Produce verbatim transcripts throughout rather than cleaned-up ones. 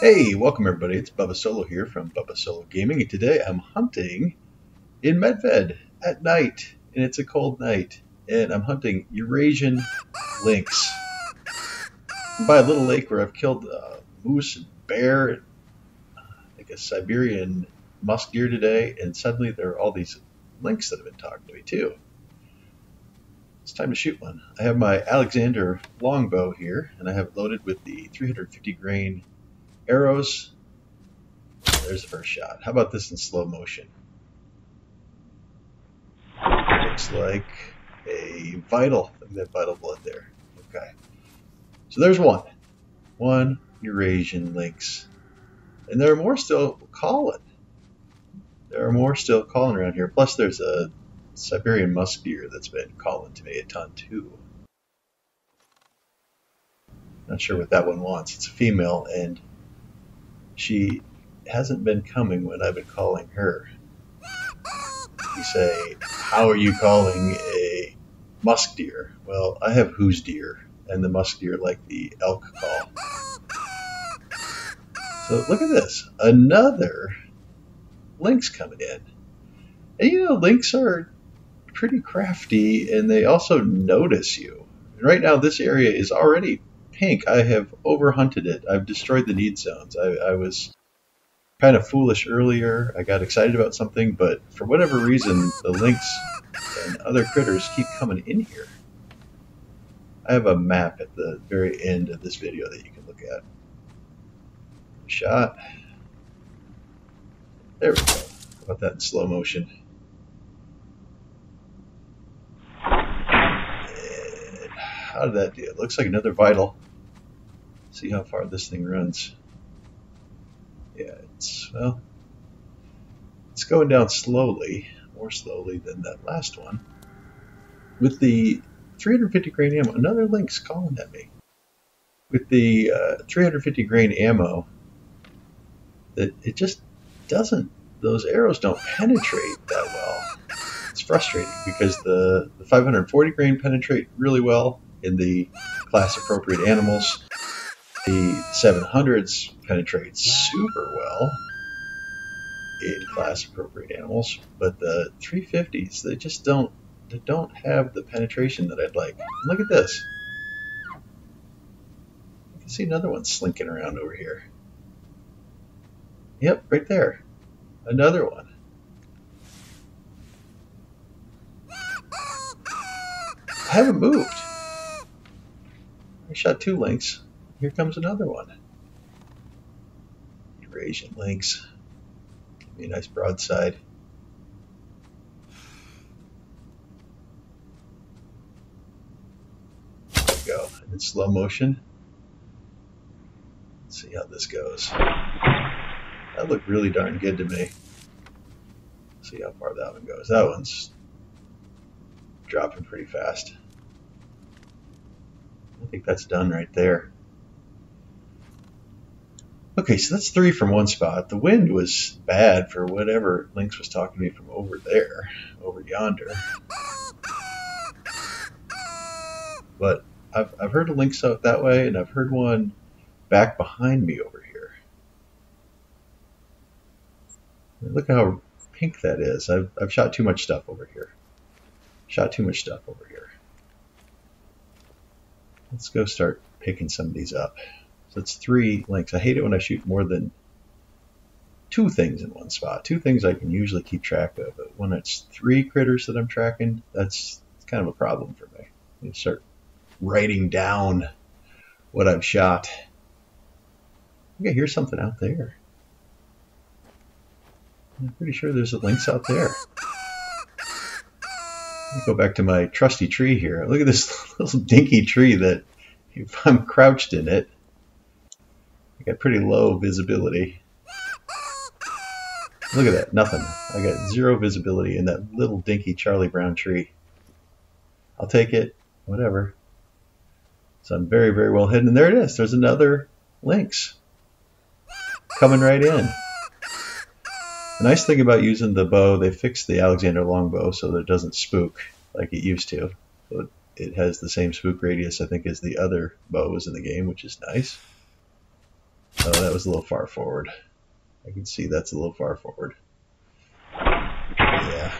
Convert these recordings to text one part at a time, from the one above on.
Hey, welcome everybody, it's Bubba Solo here from Bubba Solo Gaming, and today I'm hunting in Medved at night, and it's a cold night, and I'm hunting Eurasian lynx by a little lake where I've killed uh, moose and bear, and, uh, like a Siberian musk deer today, and suddenly there are all these lynx that have been talking to me too. It's time to shoot one. I have my Alexander longbow here, and I have it loaded with the three hundred fifty grain arrows. There's the first shot. How about this in slow motion? Looks like a vital, that vital blood there. Okay. So there's one. One Eurasian lynx. And there are more still calling. There are more still calling around here. Plus there's a Siberian musk deer that's been calling to me a ton too. Not sure what that one wants. It's a female, and she hasn't been coming when I've been calling her. You say, how are you calling a musk deer? Well, I have who's deer, and the musk deer like the elk call. So look at this, another lynx coming in. And you know, lynx are pretty crafty, and they also notice you. And right now, this area is already pink. I have overhunted it. I've destroyed the need zones. I, I was kind of foolish earlier. I got excited about something, but for whatever reason, the lynx and other critters keep coming in here. I have a map at the very end of this video that you can look at. Shot. There we go. How about that in slow motion? And how did that do? It looks like another vital. See how far this thing runs. Yeah, it's, well, it's going down slowly, more slowly than that last one. With the three hundred fifty grain ammo, another lynx calling at me. With the uh, three hundred fifty grain ammo, that it just doesn't, those arrows don't penetrate that well. It's frustrating because the, the five hundred forty grain penetrate really well in the class appropriate animals. The seven hundreds penetrate super well in class appropriate animals, but the three fifties, they just don't they don't have the penetration that I'd like. And look at this. You can see another one slinking around over here. Yep, right there. Another one. I haven't moved. I shot two lynx. Here comes another one. Eurasian lynx. Give me a nice broadside. There we go. In slow motion. Let's see how this goes. That looked really darn good to me. Let's see how far that one goes. That one's dropping pretty fast. I think that's done right there. Okay, so that's three from one spot. The wind was bad for whatever lynx was talking to me from over there, over yonder. But I've, I've heard a lynx out that way, and I've heard one back behind me over here. Look how pink that is. I've, I've shot too much stuff over here. Shot too much stuff over here. Let's go start picking some of these up. So it's three lynx. I hate it when I shoot more than two things in one spot. Two things I can usually keep track of, but when it's three critters that I'm tracking, that's kind of a problem for me. You start writing down what I've shot. Okay, here's something out there. I'm pretty sure there's a lynx out there. Let me go back to my trusty tree here. Look at this little dinky tree that if I'm crouched in it, I got pretty low visibility. Look at that, nothing. I got zero visibility in that little dinky Charlie Brown tree. I'll take it, whatever. So I'm very, very well hidden. And there it is, there's another lynx coming right in. The nice thing about using the bow, they fixed the Alexander longbow so that it doesn't spook like it used to. So it has the same spook radius, I think, as the other bows in the game, which is nice. Oh, that was a little far forward. I can see that's a little far forward. Yeah.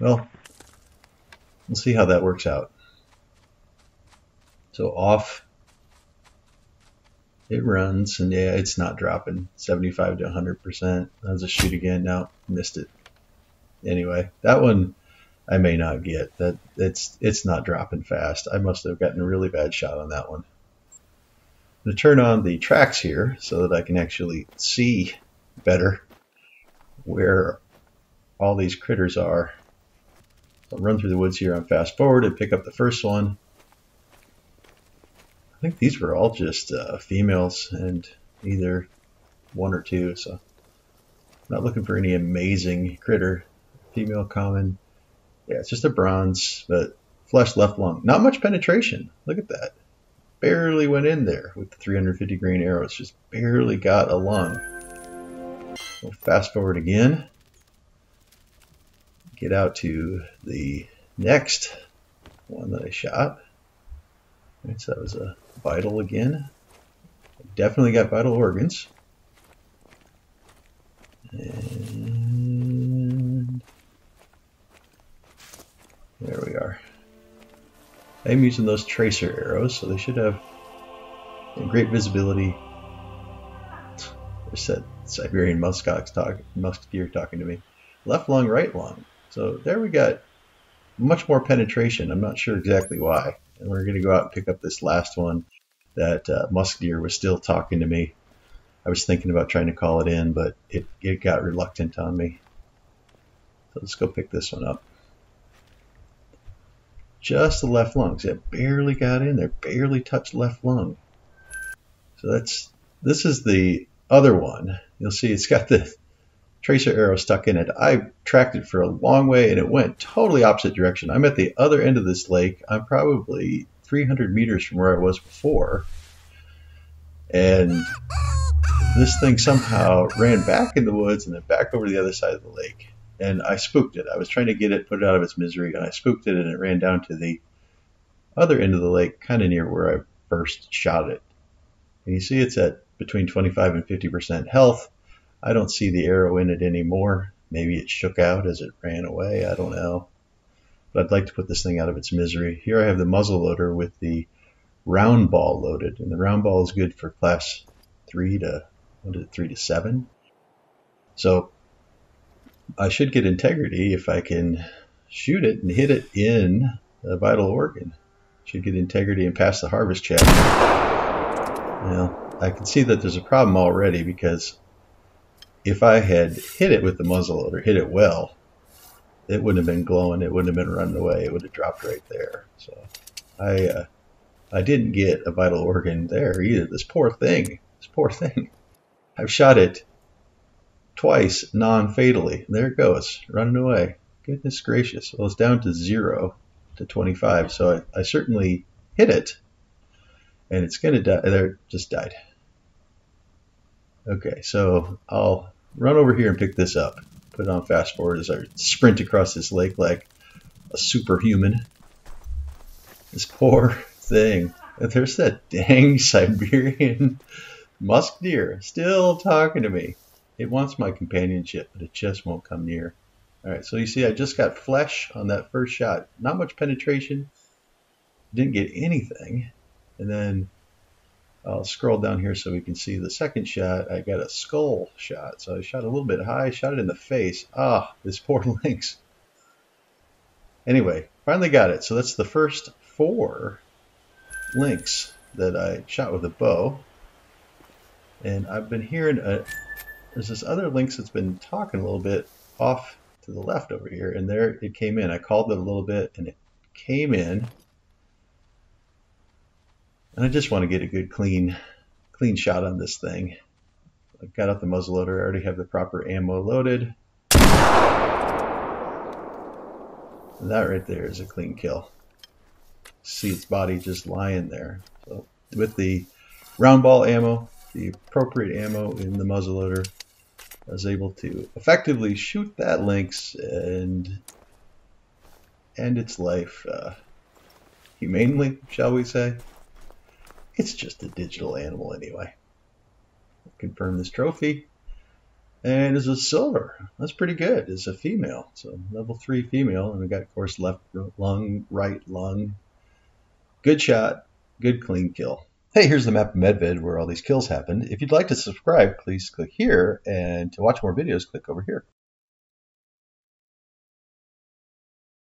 Well, we'll see how that works out. So off it runs, and yeah, it's not dropping. seventy-five to one hundred percent. That was a shoot again. No, missed it. Anyway, that one I may not get. That it's it's not dropping fast. I must have gotten a really bad shot on that one. I'm going to turn on the tracks here so that I can actually see better where all these critters are. I'll run through the woods here on fast forward and pick up the first one. I think these were all just uh, females and either one or two, so not looking for any amazing critter. Female common. Yeah, it's just a bronze, but flesh left lung. Not much penetration. Look at that. Barely went in there with the three hundred fifty green arrows. Just barely got a lung. We'll fast forward again. Get out to the next one that I shot. All right, so that was a vital again. Definitely got vital organs. And there we are. I'm using those tracer arrows, so they should have great visibility. There's that Siberian muskox talk, musk deer talking to me. Left lung, right lung. So there we got much more penetration. I'm not sure exactly why. And we're going to go out and pick up this last one. That uh, musk deer was still talking to me. I was thinking about trying to call it in, but it, it got reluctant on me. So let's go pick this one up. Just the left lung. See, it barely got in there, barely touched left lung. So that's, this is the other one. You'll see it's got the tracer arrow stuck in it. I tracked it for a long way and it went totally opposite direction. I'm at the other end of this lake. I'm probably three hundred meters from where I was before. And this thing somehow ran back in the woods and then back over to the other side of the lake. And I spooked it. I was trying to get it, put it out of its misery, and I spooked it, and it ran down to the other end of the lake, kind of near where I first shot it. And you see it's at between twenty-five and fifty percent health. I don't see the arrow in it anymore. Maybe it shook out as it ran away. I don't know. But I'd like to put this thing out of its misery. Here I have the muzzle loader with the round ball loaded, and the round ball is good for class three to what is it, three to seven. So I should get integrity if I can shoot it and hit it in a vital organ. Should get integrity and pass the harvest check. Now, I can see that there's a problem already because if I had hit it with the muzzleloader, hit it well, it wouldn't have been glowing. It wouldn't have been running away. It would have dropped right there. So I, uh, I didn't get a vital organ there either. This poor thing. This poor thing. I've shot it twice non-fatally. There it goes, running away. Goodness gracious. Well, it's down to zero to twenty-five, so I, I certainly hit it, and it's going to die. There, it just died. Okay, so I'll run over here and pick this up. Put it on fast forward as I sprint across this lake like a superhuman. This poor thing. There's that dang Siberian musk deer still talking to me. It wants my companionship, but it just won't come near. All right, so you see I just got flesh on that first shot. Not much penetration. Didn't get anything. And then I'll scroll down here so we can see the second shot. I got a skull shot. So I shot a little bit high, shot it in the face. Ah, this poor lynx. Anyway, finally got it. So that's the first four lynx that I shot with a bow. And I've been hearing a... There's this other lynx that's been talking a little bit off to the left over here, and there it came in. I called it a little bit, and it came in. And I just want to get a good, clean, clean shot on this thing. I've got out the muzzleloader. I already have the proper ammo loaded. And that right there is a clean kill. See its body just lying there. So with the round ball ammo, the appropriate ammo in the muzzleloader, I was able to effectively shoot that lynx and end its life uh, humanely, shall we say. It's just a digital animal anyway. confirm this trophy. And it's a silver. That's pretty good. It's a female. So level three female. And we got, of course, left lung, right lung. Good shot. Good clean kill. Hey, here's the map of Medved where all these kills happened. If you'd like to subscribe, please click here. And to watch more videos, click over here.